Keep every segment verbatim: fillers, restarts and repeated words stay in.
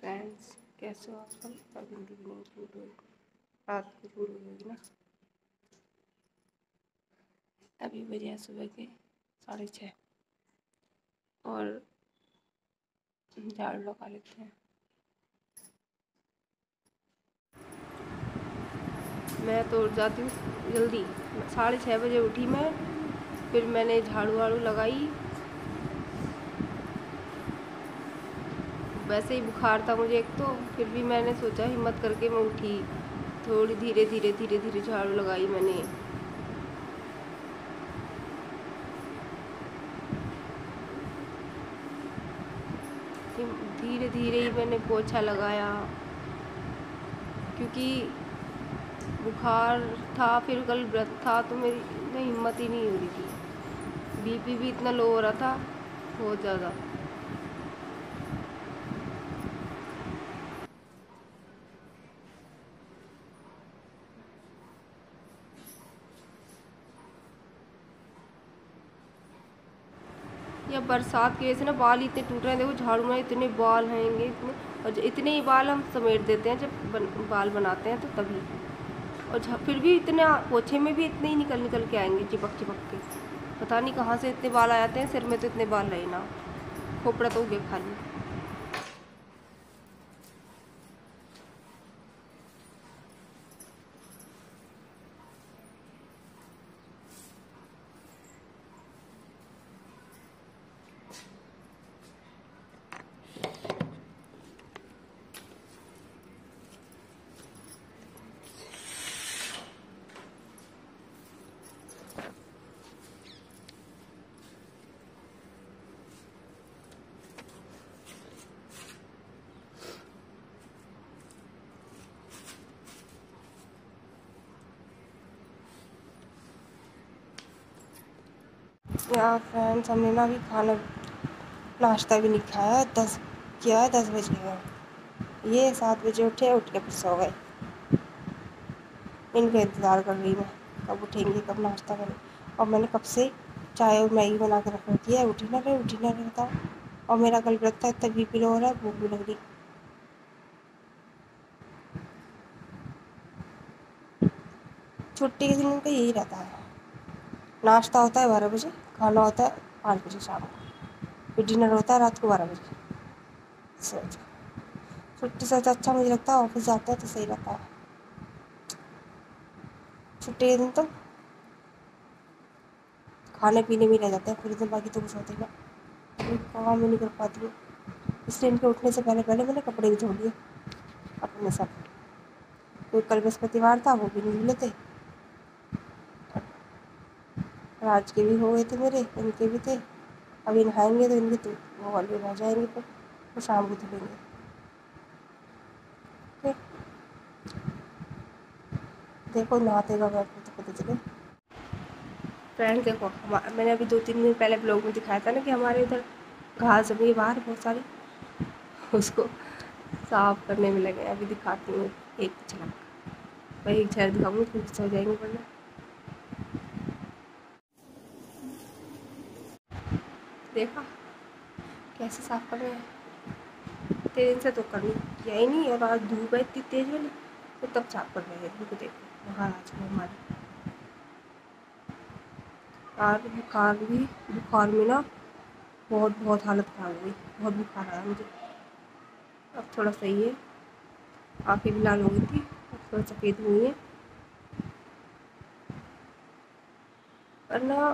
Friends, कैसे हो आप सब। अभी वीडियो रात को शुरू होगी ना, अभी बजे हैं सुबह के साढ़े छः। और झाड़ू लगा लेते हैं। मैं तो उठ जाती हूँ जल्दी, साढ़े छः बजे उठी मैं, फिर मैंने झाड़ू वाड़ू लगाई। वैसे ही बुखार था मुझे एक तो, फिर भी मैंने सोचा हिम्मत करके मैं उठी, थोड़ी धीरे धीरे धीरे धीरे झाड़ू लगाई मैंने। धीरे धीरे ही मैंने पोछा लगाया, क्योंकि बुखार था, फिर कल व्रत था तो मेरी इतनी हिम्मत ही नहीं हो रही थी। बीपी भी इतना लो हो रहा था, बहुत ज़्यादा। या बरसात की वजह से ना बाल इतने टूट रहे हैं। देखो झाड़ू में इतने बाल हैंगे, इतने, और इतने ही बाल हम समेट देते हैं जब बन, बाल बनाते हैं तो तभी। और फिर भी इतने पोछे में भी इतने ही निकल निकल के आएंगे, चिपक चिपक के। पता नहीं कहाँ से इतने बाल आ जाते हैं। सिर में तो इतने बाल रहे ना, खोपड़ा तो हो गया खाली। यार फ्रेंड्स, हमने ना अभी खाना नाश्ता भी नहीं खाया। दस किया है, दस बज गए। ये सात बजे उठे, उठ के फिर सो गए। इनका इंतज़ार कर रही मैं, कब उठेंगे, कब नाश्ता करेंगे। और मैंने कब से चाय और मैगी बना के रख रखी है। उठी ना रहे उठी ना रहे बताओ। और मेरा कल व्रत था, इतना बीपी लो हो रहा है, भूख भी लग रही। छुट्टी के दिन का यही रहता है, नाश्ता होता है बारह बजे, खाना होता है पाँच बजे शाम को, फिर डिनर होता है रात को बारह बजे। सोच छुट्टी से अच्छा मुझे लगता है ऑफिस जाते हैं तो सही रहता है। छुट्टी के दिन तो खाने पीने में रह जाते हैं पूरे दिन, बाकी तो कुछ होता ही नहीं। काम ही नहीं कर पाती हूँ, इसलिए इनके उठने से पहले पहले मैंने कपड़े भी धो लिए अपने सब। कोई कल बृहस्पतिवार था, वो भी नहीं मिले थे। आज के भी हो गए थे मेरे, इनके भी थे। अभी नहाएंगे तो इनके तो माहौल भी रह जाएंगे, पर तो शाम को धुलेंगे। देखो नहाते का बैठ तो पता चले। फ्रेंड देखो, मैंने अभी दो तीन दिन पहले ब्लॉग में दिखाया था ना कि हमारे उधर घास जमी बाहर बहुत सारी, उसको साफ करने में लगे। अभी दिखाती हूँ एक झलक, वही एक झलक दिखाऊंगी, खुश हो जाएंगे वरना। देखा कैसे साफ कर रहे हैं। तेरे दिन से तो करनी किया ही नहीं, और आज धूप है इतनी तेज वाली, तो तब साफ कर रहे हैं इनको। देखो महाराज को हमारे आज बुखार भी, बुखार में ना बहुत बहुत हालत खराब हो गई। बहुत बुखार आया मुझे, अब थोड़ा सही है। आँखें भी लाल हो गई थी, अब थोड़ा सफ़ेद हुई है। और ना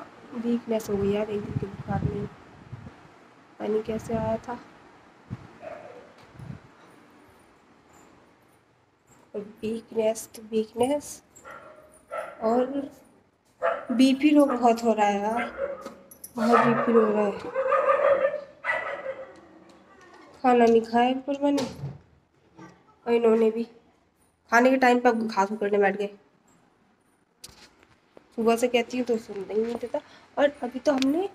वीकनेस हो गई यार एक दिन के बुखार में, पानी कैसे आया था। वीकनेस तो वीकनेस, और बीपी लो बहुत हो रहा है यार, बहुत बीपी लो हो रहा है। खाना नहीं खाया पर मैंने, और इन्होंने भी खाने के टाइम पर घास उकड़ने बैठ गए। सुबह से कहती हूँ तो सुनता ही नहीं देता। और अभी तो हमने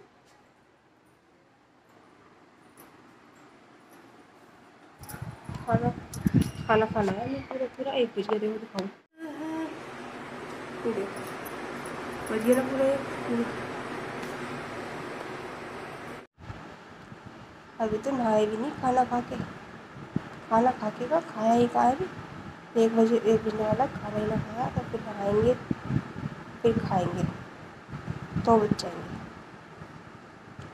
खाना खाना खाना है। मैं पूरा पूरा एक बज गया, देखो दिखाऊँ बज गया ना पूरा। अभी तो नहाए भी नहीं, खाना खा के खाना खा के का खाया ही खाया भी एक बजे एक बजने वाला खाना ही ना खाया तो फिर नहाएंगे फिर खाएंगे तो बच जाएंगे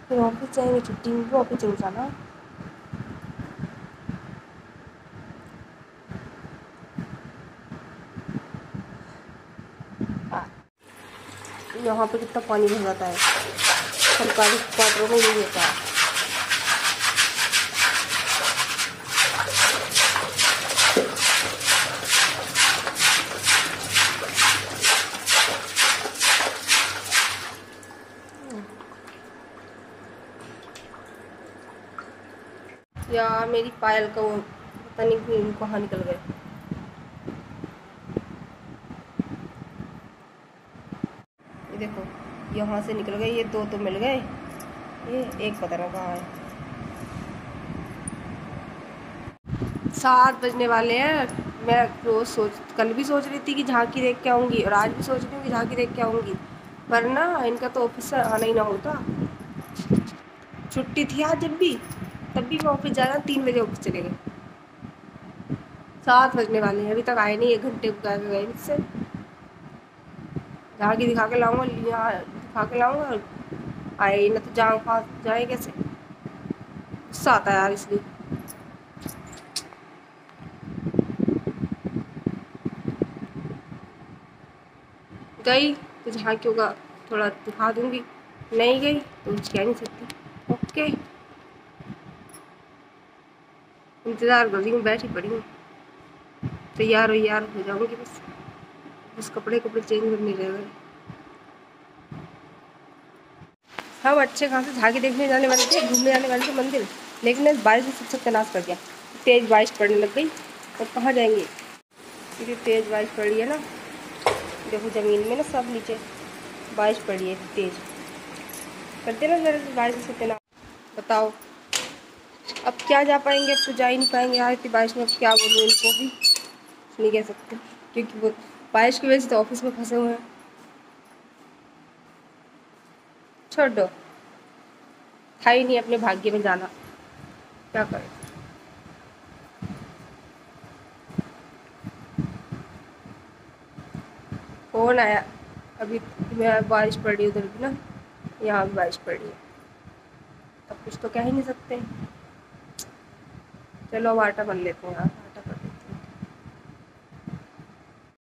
फिर ऑफिस जाएंगे छुट्टी में भी ऑफिस चले जाना। यहाँ पे कितना पानी भर जाता है सरकारी क्वार्टरों में नहीं होता है। यार मेरी पायल का वो पता नहीं कहाँ निकल गए। देखो यहाँ से निकल गए ये दो तो मिल गए ये एक पता नहीं कहाँ है। सात बजने वाले हैं। मैं रोज सोच कल भी सोच रही थी कि झांकी देख के आऊँगी और आज भी सोच रही हूँ कि झांकी देख के आऊँगी पर ना इनका तो ऑफिस से आना ही ना होता। छुट्टी थी आज जब भी तब भी मैं ऑफिस जाना तीन बजे ऑफिस चले गए। सात बजने वाले हैं अभी तक आए नहीं। एक घंटे उगा के गए मुझसे। झांकी दिखा के लाऊंगा यहाँ दिखा के लाऊंगा और आए ना तो जाऊँ पास जाए कैसे। गुस्सा आता है यार इसलिए। गई तो झांकियों का थोड़ा दिखा दूंगी नहीं गई तो मुझे आ नहीं सकती। ओके इंतज़ार कर रही हूँ बैठी पड़ी हूँ तैयार हो यार हो जाऊँगी बस। बस कपड़े कपड़े चेंज करने रह गए। हम अच्छे खासे झांकी देखने जाने वाले थे घूमने जाने वाले थे मंदिर लेकिन आज बारिश में सबसे तनाश कर गया। तेज़ बारिश पड़ने लग गई और कहाँ जाएंगे इतनी तेज़ बारिश पड़ रही है ना। देखो ज़मीन में ना सब नीचे बारिश पड़ रही है तेज़ करते ना जरा बारिश में सबसे तनाश। बताओ अब क्या जा पाएंगे अब तो जा ही नहीं पाएंगे यार इतनी बारिश में। अब क्या बोलूँ इनको भी नहीं कह सकते क्योंकि वो बारिश की वजह से तो ऑफिस में फंसे हुए हैं। छोड़ दो था ही नहीं अपने भाग्य में जाना क्या करें। कौन आया अभी मैं बारिश पड़ रही है उधर भी ना यहाँ भी बारिश पड़ रही है अब कुछ तो कह ही नहीं सकते। चलो अब आटा बन लेते हैं।